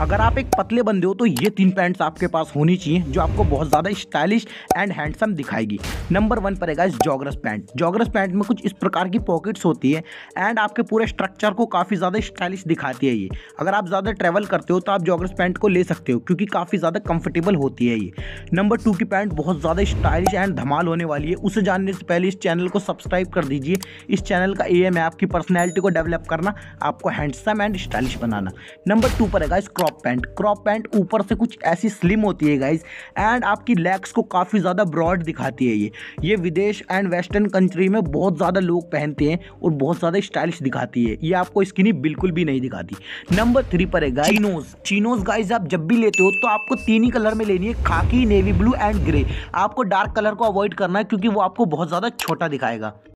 अगर आप एक पतले बंदे हो तो ये तीन पैंट्स आपके पास होनी चाहिए जो आपको बहुत ज़्यादा स्टाइलिश एंड हैंडसम दिखाएगी। नंबर 1 पर है guys joggers pant. Joggers pant में कुछ इस प्रकार की पॉकेट्स होती है एंड आपके पूरे स्ट्रक्चर को काफ़ी ज़्यादा स्टाइलिश दिखाती है ये। अगर आप ज़्यादा ट्रैवल करते हो तो आप जॉगर्स पैंट को ले सकते हो क्योंकि काफ़ी ज़्यादा कंफर्टेबल होती है ये। नंबर 2 की पैंट बहुत ज़्यादा स्टाइलिश एंड धमाल होने वाली है। उसे जानने से पहले इस चैनल को सब्सक्राइब कर दीजिए। इस चैनल का एम है आपकी पर्सनैलिटी को डेवलप करना, आपको हैंडसम एंड स्टाइलिश बनाना। नंबर 2 पर है guys crop pant. Crop pant ऊपर से कुछ ऐसी स्लिम होती है गाइस एंड आपकी लेग्स को काफ़ी ज़्यादा ब्रॉड दिखाती है ये विदेश एंड वेस्टर्न कंट्री में बहुत ज़्यादा लोग पहनते हैं और बहुत ज़्यादा स्टाइलिश दिखाती है ये, आपको स्किनी बिल्कुल भी नहीं दिखाती। नंबर 3 पर है गाइस चीनोज। चीनोज गाइस आप जब भी लेते हो तो आपको 3 ही कलर में लेनी है, खाकी, नेवी ब्लू एंड ग्रे। आपको डार्क कलर को अवॉइड करना है क्योंकि वो आपको बहुत ज़्यादा छोटा दिखाएगा।